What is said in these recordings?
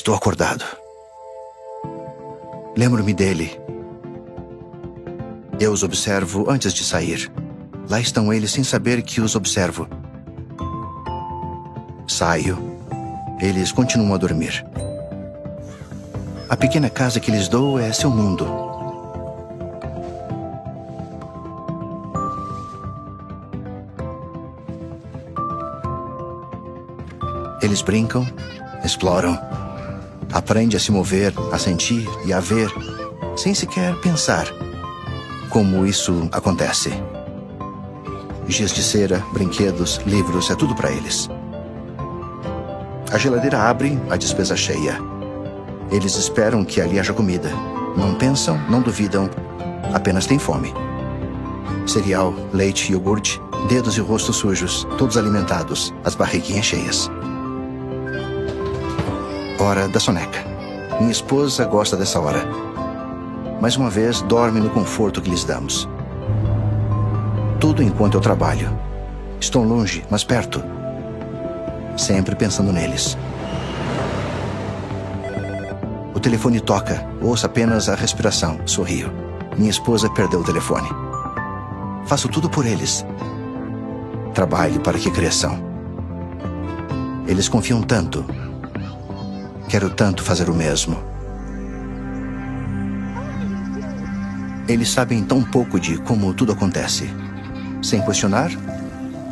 estou acordado. Lembro-me dele. Eu os observo antes de sair. Lá estão eles sem saber que os observo. Saio. Eles continuam a dormir. A pequena casa que lhes dou é seu mundo. Eles brincam, exploram. Aprende a se mover, a sentir e a ver, sem sequer pensar como isso acontece. Giz de cera, brinquedos, livros, é tudo para eles. A geladeira abre, a despesa cheia. Eles esperam que ali haja comida. Não pensam, não duvidam, apenas têm fome. Cereal, leite, iogurte, dedos e rostos sujos, todos alimentados, as barriguinhas cheias. Hora da soneca. Minha esposa gosta dessa hora. Mais uma vez, dorme no conforto que lhes damos. Tudo enquanto eu trabalho. Estou longe, mas perto. Sempre pensando neles. O telefone toca. Ouço apenas a respiração. Sorrio. Minha esposa perdeu o telefone. Faço tudo por eles. Trabalho para que cresçam. Eles confiam tanto. Quero tanto fazer o mesmo. Eles sabem tão pouco de como tudo acontece. Sem questionar,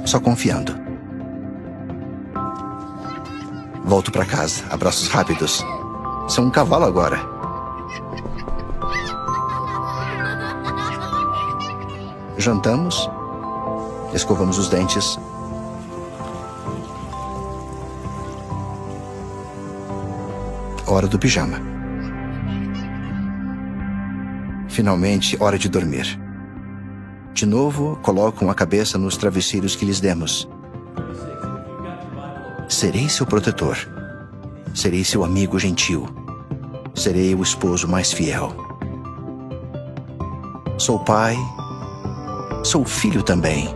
só confiando. Volto para casa, abraços rápidos. Sou um cavalo agora. Jantamos, escovamos os dentes. Hora do pijama. Finalmente, hora de dormir. De novo, colocam a cabeça nos travesseiros que lhes demos. Serei seu protetor. Serei seu amigo gentil. Serei o esposo mais fiel. Sou pai. Sou filho também.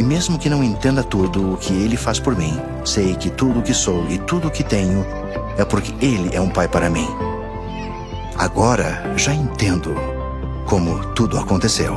E mesmo que não entenda tudo o que ele faz por mim, sei que tudo o que sou e tudo o que tenho é porque ele é um pai para mim. Agora já entendo como tudo aconteceu.